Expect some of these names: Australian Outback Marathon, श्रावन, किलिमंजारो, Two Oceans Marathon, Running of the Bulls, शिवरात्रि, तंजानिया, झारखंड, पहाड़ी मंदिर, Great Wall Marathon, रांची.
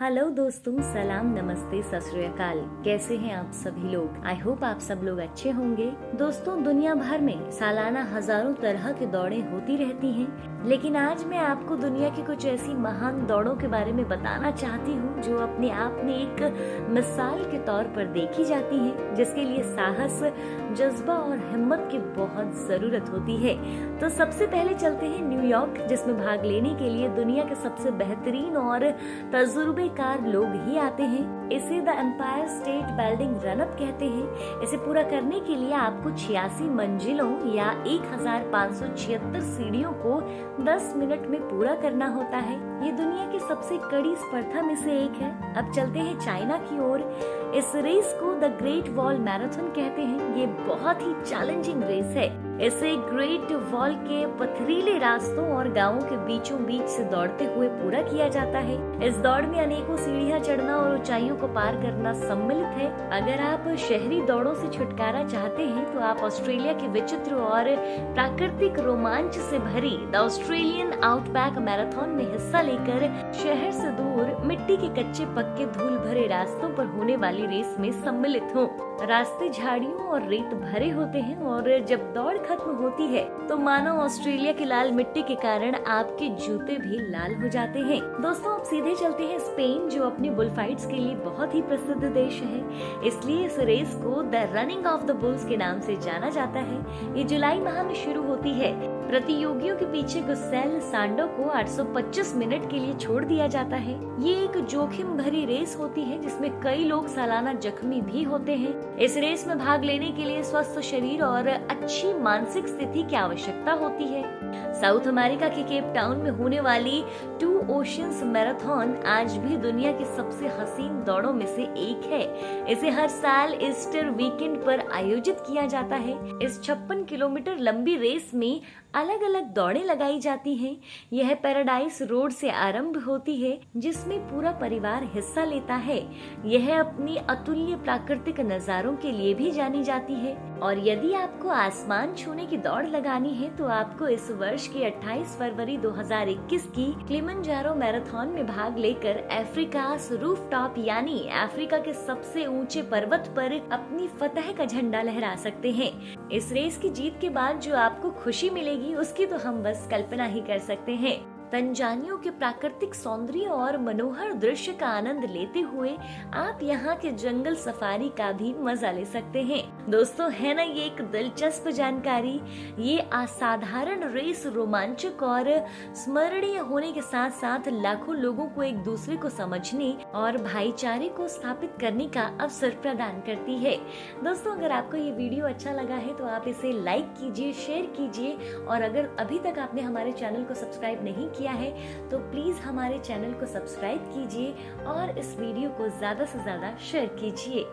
Hello दोस्तों, सलाम, नमस्ते, सत श्री अकाल। कैसे हैं आप सभी लोग? आई होप आप सब लोग अच्छे होंगे। दोस्तों, दुनिया भर में सालाना हजारों तरह की दौड़ें होती रहती हैं, लेकिन आज मैं आपको दुनिया की कुछ ऐसी महान दौड़ों के बारे में बताना चाहती हूँ जो अपने आप में एक मिसाल के तौर पर देखी जाती है, जिसके लिए साहस, जज्बा और हिम्मत की बहुत जरूरत होती है। तो सबसे पहले चलते हैं न्यूयॉर्क, जिसमें भाग लेने के लिए दुनिया के सबसे बेहतरीन और तजुर्बेकार लोग ही आते हैं। इसे the Empire State Building run up कहते हैं। इसे पूरा करने के लिए आपको 86 मंजिलों या 1576 सीढ़ियों को 10 मिनट में पूरा करना होता है। ये दुनिया की सबसे कड़ी स्पर्धा में से एक है। अब चलते हैं चाइना की ओर। इस रेस को द ग्रेट वॉल मैराथन कहते हैं। ये बहुत ही चैलेंजिंग रेस है। इसे ग्रेट वॉल के पथरीले रास्तों और गांवों के बीचों बीच से दौड़ते हुए पूरा किया जाता है। इस दौड़ में अनेकों सीढ़ियां चढ़ना और ऊंचाइयों को पार करना सम्मिलित है। अगर आप शहरी दौड़ों से छुटकारा चाहते हैं तो आप ऑस्ट्रेलिया के विचित्र और प्राकृतिक रोमांच से भरी द ऑस्ट्रेलियन आउटबैक मैराथन में हिस्सा लेकर शहर से दूर मिट्टी के कच्चे पक्के धूल भरे रास्तों पर होने वाली रेस में सम्मिलित हो। रास्ते झाड़ियों और रेत भरे होते हैं और जब दौड़ खत्म होती है तो मानो ऑस्ट्रेलिया की लाल मिट्टी के कारण आपके जूते भी लाल हो जाते हैं। दोस्तों, अब सीधे चलते हैं स्पेन, जो अपनी बुलफाइट्स के लिए बहुत ही प्रसिद्ध देश है। इसलिए इस रेस को the running of the bulls के नाम से जाना जाता है। ये जुलाई माह में शुरू होती है। प्रतियोगियों के पीछे गुस्सेल सांडो को 825 मिनट के लिए छोड़ दिया जाता है। ये एक जोखिम भरी रेस होती है जिसमें कई लोग सालाना जख्मी भी होते हैं। इस रेस में भाग लेने के लिए स्वस्थ शरीर और अच्छी मानसिक स्थिति की आवश्यकता होती है। साउथ अमेरिका के केप टाउन में होने वाली टू ओशंस मैराथन आज भी दुनिया की सबसे हसीन दौड़ों में से एक है। इसे हर साल ईस्टर वीकेंड पर आयोजित किया जाता है। इस 56 किलोमीटर लंबी रेस में अलग अलग दौड़ें लगाई जाती हैं। यह पैराडाइज रोड से आरंभ होती है, जिसमें पूरा परिवार हिस्सा लेता है। यह अपनी अतुल्य प्राकृतिक नजारों के लिए भी जानी जाती है और यदि आपको आसमान छूने की दौड़ लगानी है तो आपको इस वर्ष के 28 फरवरी 2021 की किलिमंजारो मैराथन में भाग लेकर अफ्रीकास रूफटॉप यानी अफ्रीका के सबसे ऊंचे पर्वत पर अपनी फतह का झंडा लहरा सकते हैं। इस रेस की जीत के बाद जो आपको खुशी मिलेगी उसकी तो हम बस कल्पना ही कर सकते हैं। तंजानियों के प्राकृतिक सौंदर्य और मनोहर दृश्य का आनंद लेते हुए आप यहाँ के जंगल सफारी का भी मजा ले सकते हैं। दोस्तों, है ना ये एक दिलचस्प जानकारी? ये असाधारण रेस रोमांचक और स्मरणीय होने के साथ साथ लाखों लोगों को एक दूसरे को समझने और भाईचारे को स्थापित करने का अवसर प्रदान करती है। दोस्तों, अगर आपको ये वीडियो अच्छा लगा है तो आप इसे लाइक कीजिए, शेयर कीजिए और अगर अभी तक आपने हमारे चैनल को सब्सक्राइब नहीं किया है तो प्लीज हमारे चैनल को सब्सक्राइब कीजिए और इस वीडियो को ज्यादा से ज्यादा शेयर कीजिए।